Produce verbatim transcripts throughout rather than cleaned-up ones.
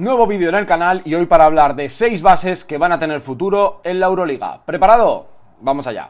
Nuevo vídeo en el canal y hoy para hablar de seis bases que van a tener futuro en la Euroliga. ¿Preparado? ¡Vamos allá!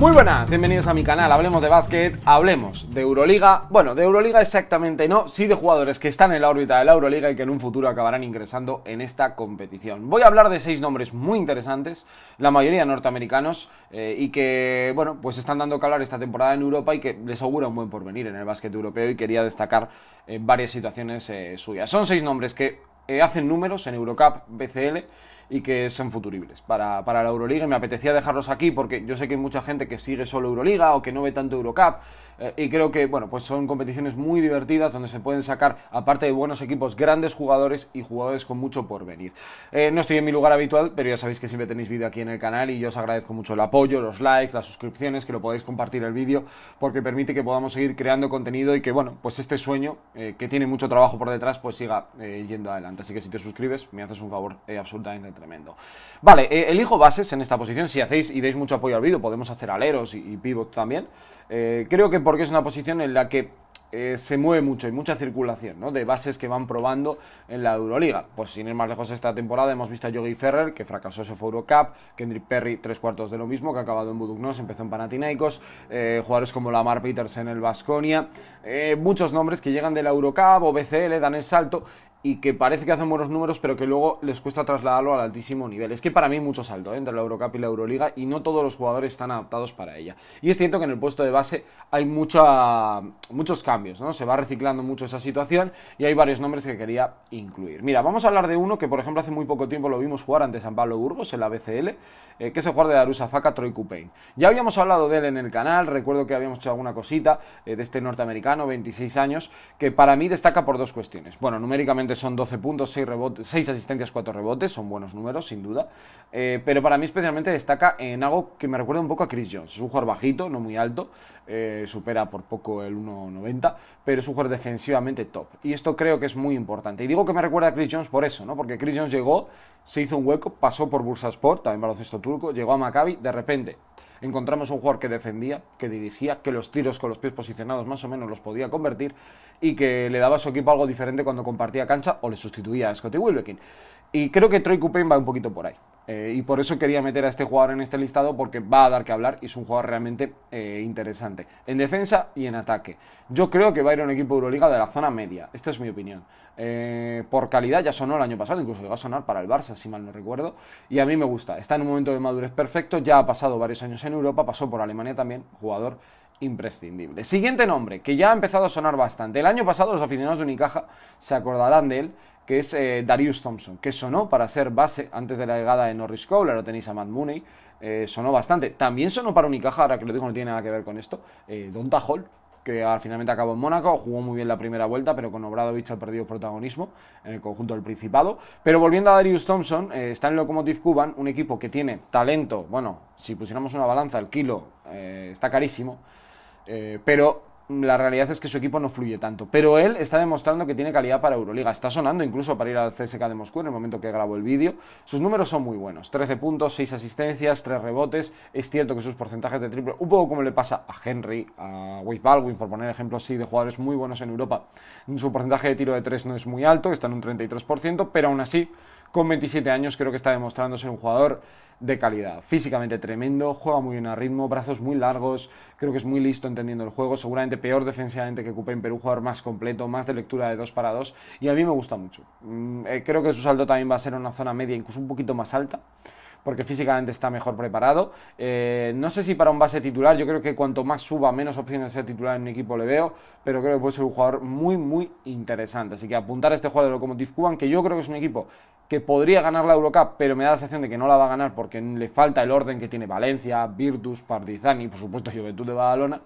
Muy buenas, bienvenidos a mi canal, hablemos de básquet, hablemos de Euroliga, bueno, de Euroliga exactamente no, sí de jugadores que están en la órbita de la Euroliga y que en un futuro acabarán ingresando en esta competición. Voy a hablar de seis nombres muy interesantes, la mayoría norteamericanos, eh, y que, bueno, pues están dando que hablar esta temporada en Europa y que les augura un buen porvenir en el básquet europeo, y quería destacar eh, varias situaciones eh, suyas. Son seis nombres que eh, hacen números en Eurocup, B C L... y que son futuribles para, para la Euroliga, y me apetecía dejarlos aquí porque yo sé que hay mucha gente que sigue solo Euroliga o que no ve tanto Eurocup, eh, y creo que, bueno, pues son competiciones muy divertidas donde se pueden sacar, aparte de buenos equipos, grandes jugadores y jugadores con mucho porvenir. Eh, no estoy en mi lugar habitual, pero ya sabéis que siempre tenéis vídeo aquí en el canal y yo os agradezco mucho el apoyo, los likes, las suscripciones, que lo podáis compartir el vídeo, porque permite que podamos seguir creando contenido y que, bueno, pues este sueño, eh, que tiene mucho trabajo por detrás, pues siga eh, yendo adelante. Así que si te suscribes me haces un favor eh, absolutamente tremendo. Vale, eh, elijo bases en esta posición. Si hacéis y deis mucho apoyo al vídeo, podemos hacer aleros y, y pivot también. Eh, creo que porque es una posición en la que eh, se mueve mucho, y mucha circulación, ¿no?, de bases que van probando en la Euroliga. Pues sin ir más lejos, esta temporada hemos visto a Yogi Ferrer, que fracasó su Eurocup, Kendrick Perry, tres cuartos de lo mismo, que ha acabado en Budugnos, empezó en Panathinaikos, eh, jugadores como Lamar Peters en el BASKONIA, eh, muchos nombres que llegan de la Eurocup o B C L, dan el salto, y que parece que hacen buenos números, pero que luego les cuesta trasladarlo al altísimo nivel. Es que para mí hay mucho salto, ¿eh?, entre la Eurocup y la Euroliga, y no todos los jugadores están adaptados para ella. Y es cierto que en el puesto de base hay mucha, muchos cambios, ¿no? Se va reciclando mucho esa situación y hay varios nombres que quería incluir. Mira, vamos a hablar de uno que, por ejemplo, hace muy poco tiempo lo vimos jugar ante San Pablo Burgos en la B C L, eh, que es el jugador de Darius Thompson, Troy Caupain. Ya habíamos hablado de él en el canal, recuerdo que habíamos hecho alguna cosita eh, de este norteamericano, veintiséis años, que para mí destaca por dos cuestiones. Bueno, numéricamente son doce puntos, seis rebotes, seis asistencias, cuatro rebotes, son buenos números sin duda, eh, pero para mí especialmente destaca en algo que me recuerda un poco a Chris Jones. Es un jugador bajito, no muy alto, eh, supera por poco el uno noventa, pero es un jugador defensivamente top, y esto creo que es muy importante. Y digo que me recuerda a Chris Jones por eso, ¿no?, porque Chris Jones llegó, se hizo un hueco, pasó por Bursaspor, también baloncesto turco, llegó a Maccabi, de repente encontramos un jugador que defendía, que dirigía, que los tiros con los pies posicionados más o menos los podía convertir, y que le daba a su equipo algo diferente cuando compartía cancha o le sustituía a Scottie Wilbekin. Y creo que Troy Caupain va un poquito por ahí. Eh, y por eso quería meter a este jugador en este listado, porque va a dar que hablar y es un jugador realmente eh, interesante. En defensa y en ataque. Yo creo que va a ir a un equipo de Euroliga de la zona media. Esta es mi opinión. Eh, por calidad ya sonó el año pasado, incluso llegó a sonar para el Barça, si mal no recuerdo. Y a mí me gusta. Está en un momento de madurez perfecto, ya ha pasado varios años en Europa, pasó por Alemania también, jugador imprescindible. Siguiente nombre, que ya ha empezado a sonar bastante. El año pasado los aficionados de Unicaja se acordarán de él, que es eh, Darius Thompson, que sonó para ser base antes de la llegada de Norris Cole. Ahora tenéis a Matt Mooney, eh, sonó bastante. También sonó para Unicaja, ahora que lo digo no tiene nada que ver con esto, eh, Don Tahol, que finalmente acabó en Mónaco, jugó muy bien la primera vuelta, pero con Obradović ha perdido protagonismo en el conjunto del Principado. Pero volviendo a Darius Thompson, eh, está en Lokomotiv Kuban, un equipo que tiene talento, bueno, si pusiéramos una balanza, el kilo eh, está carísimo, eh, pero la realidad es que su equipo no fluye tanto, pero él está demostrando que tiene calidad para Euroliga, está sonando incluso para ir al C S K A de Moscú en el momento que grabó el vídeo. Sus números son muy buenos, trece puntos, seis asistencias, tres rebotes, es cierto que sus porcentajes de triple, un poco como le pasa a Henry, a Wade Baldwin, por poner ejemplos sí, de jugadores muy buenos en Europa, su porcentaje de tiro de tres no es muy alto, está en un treinta y tres por ciento, pero aún así, con veintisiete años creo que está demostrando ser un jugador de calidad, físicamente tremendo, juega muy bien a ritmo, brazos muy largos, creo que es muy listo entendiendo el juego, seguramente peor defensivamente que Caupain, pero un jugador más completo, más de lectura de dos para dos, y a mí me gusta mucho. Creo que su salto también va a ser una zona media, incluso un poquito más alta, porque físicamente está mejor preparado. Eh, no sé si para un base titular, yo creo que cuanto más suba, menos opciones de ser titular en un equipo le veo, pero creo que puede ser un jugador muy, muy interesante. Así que apuntar a este jugador de Lokomotiv Kuban, que yo creo que es un equipo que podría ganar la Eurocup, pero me da la sensación de que no la va a ganar porque le falta el orden que tiene Valencia, Virtus, Partizan y, por supuesto, Juventud de Badalona.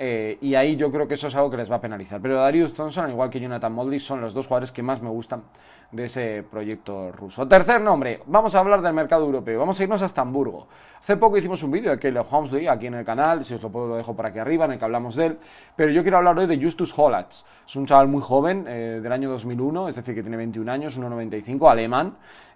Eh, y ahí yo creo que eso es algo que les va a penalizar. Pero Darius Thompson, al igual que Jonathan Moldy, son los dos jugadores que más me gustan de ese proyecto ruso. Tercer nombre, vamos a hablar del mercado europeo, vamos a irnos hasta Hamburgo. Hace poco hicimos un vídeo de Caleb Homesley aquí en el canal, si os lo puedo lo dejo por aquí arriba, en el que hablamos de él. Pero yo quiero hablar hoy de Justus Hollats, es un chaval muy joven, eh, del año dos mil uno, es decir que tiene veintiún años, uno noventa y cinco, alemán,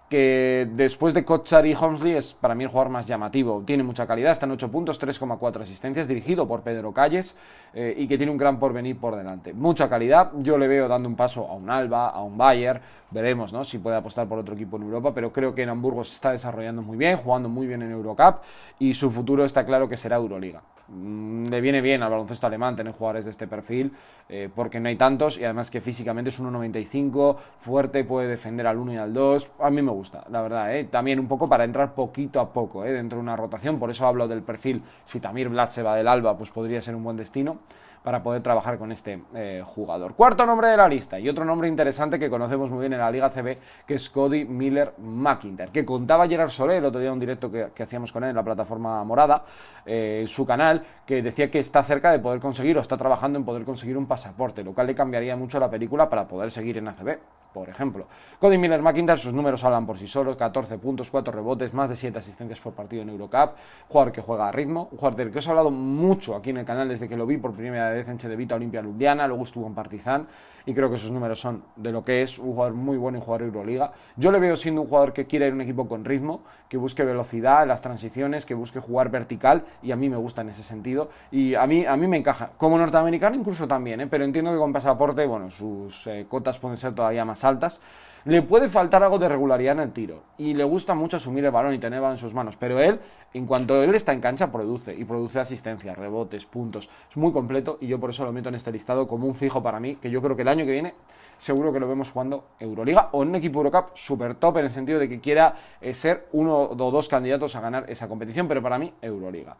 que después de Kotsar y Homesley es para mí el jugador más llamativo. Tiene mucha calidad, está en ocho puntos, tres coma cuatro asistencias, dirigido por Pedro Calles eh, y que tiene un gran porvenir por delante. Mucha calidad, yo le veo dando un paso a un Alba, a un Bayern, veremos, ¿no?, si puede apostar por otro equipo en Europa, pero creo que en Hamburgo se está desarrollando muy bien, jugando muy bien en Eurocup y su futuro está claro que será Euroliga. Mm, le viene bien al baloncesto alemán tener jugadores de este perfil eh, porque no hay tantos y además que físicamente es uno noventa y cinco, fuerte, puede defender al uno y al dos, a mí me gusta. La verdad, ¿eh? También un poco para entrar poquito a poco, ¿eh?, dentro de una rotación. Por eso hablo del perfil. Si Tamir Blatt se va del Alba, pues podría ser un buen destino para poder trabajar con este eh, jugador. Cuarto nombre de la lista y otro nombre interesante que conocemos muy bien en la Liga A C B, que es Cody Miller-McIntyre, que contaba Gerard Soler el otro día en un directo que, que hacíamos con él en la plataforma morada, eh, en su canal, que decía que está cerca de poder conseguir o está trabajando en poder conseguir un pasaporte, lo cual le cambiaría mucho la película para poder seguir en A C B, por ejemplo. Cody Miller-McIntyre, sus números hablan por sí solos, catorce puntos, cuatro rebotes, más de siete asistencias por partido en Eurocup, jugador que juega a ritmo, un jugador del que os he hablado mucho aquí en el canal desde que lo vi por primera vez en Cedevita Olimpia Ljubljana, luego estuvo en Partizan y creo que esos números son de lo que es un jugador muy bueno y jugador de Euroliga. Yo le veo siendo un jugador que quiere ir a un equipo con ritmo, que busque velocidad en las transiciones, que busque jugar vertical, y a mí me gusta en ese sentido y a mí, a mí me encaja, como norteamericano incluso también, ¿eh? Pero entiendo que con pasaporte, bueno, sus eh, cotas pueden ser todavía más altas. Le puede faltar algo de regularidad en el tiro y le gusta mucho asumir el balón y tener el balón en sus manos, pero él, en cuanto él está en cancha, produce y produce asistencias, rebotes, puntos, es muy completo y yo por eso lo meto en este listado como un fijo para mí, que yo creo que el año que viene seguro que lo vemos jugando Euroliga o en un equipo Eurocup super top, en el sentido de que quiera eh, ser uno o dos candidatos a ganar esa competición, pero para mí Euroliga.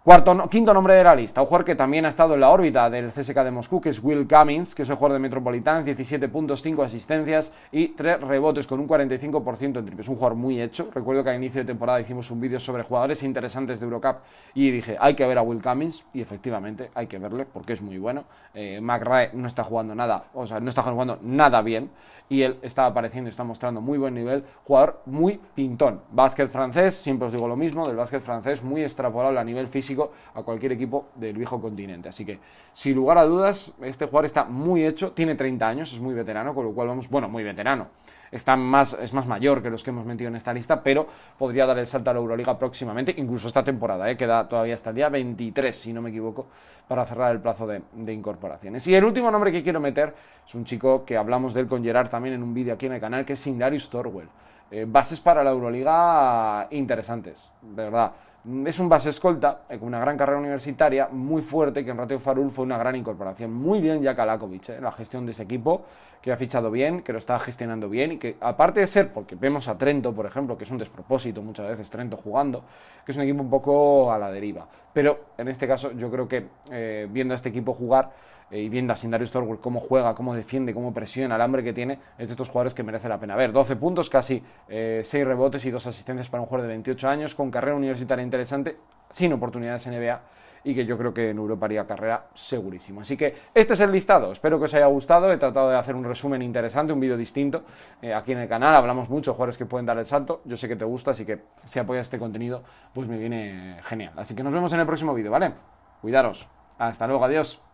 Cuarto, no, quinto nombre de la lista, un jugador que también ha estado en la órbita del C S K A de Moscú, que es Will Cummings, que es el jugador de Metropolitans, diecisiete puntos, cinco asistencias y tres rebotes con un cuarenta y cinco por ciento en triples. Un jugador muy hecho, recuerdo que a inicio de temporada hicimos un vídeo sobre jugadores interesantes de Eurocup y dije, hay que ver a Will Cummings, y efectivamente hay que verle porque es muy bueno. eh, McRae no está jugando nada, o sea, no está jugando nada bien y él está apareciendo, está mostrando muy buen nivel, jugador muy pintón. Básquet francés, siempre os digo lo mismo, del básquet francés muy extrapolable a nivel físico a cualquier equipo del viejo continente, así que sin lugar a dudas este jugador está muy hecho, tiene treinta años, es muy veterano, con lo cual vamos, bueno, muy veterano, está más, es más mayor que los que hemos metido en esta lista, pero podría dar el salto a la Euroliga próximamente, incluso esta temporada, ¿eh? Queda todavía hasta el día veintitrés, si no me equivoco, para cerrar el plazo de, de incorporaciones. Y el último nombre que quiero meter es un chico que hablamos de él con Gerard también en un vídeo aquí en el canal, que es Sindarius Thornwell. Eh, bases para la Euroliga interesantes, de verdad. Es un base escolta, con una gran carrera universitaria, muy fuerte, que en Ratio Farul fue una gran incorporación. Muy bien Jack Alakovic, ¿eh? La gestión de ese equipo, que ha fichado bien, que lo está gestionando bien, y que aparte de ser, porque vemos a Trento, por ejemplo, que es un despropósito muchas veces Trento jugando, que es un equipo un poco a la deriva. Pero en este caso yo creo que eh, viendo a este equipo jugar, eh, y viendo a Sindarius Thornwell cómo juega, cómo defiende, cómo presiona, el hambre que tiene, es de estos jugadores que merece la pena. A ver, doce puntos, casi eh, seis rebotes y dos asistencias para un jugador de veintiocho años, con carrera universitaria interesante, sin oportunidades en N B A, y que yo creo que en Europa haría carrera segurísimo. Así que este es el listado, espero que os haya gustado, he tratado de hacer un resumen interesante, un vídeo distinto, eh, aquí en el canal hablamos mucho de jugadores que pueden dar el salto, yo sé que te gusta, así que si apoyas este contenido, pues me viene genial. Así que nos vemos en el próximo vídeo, ¿vale? Cuidaros, hasta luego, adiós.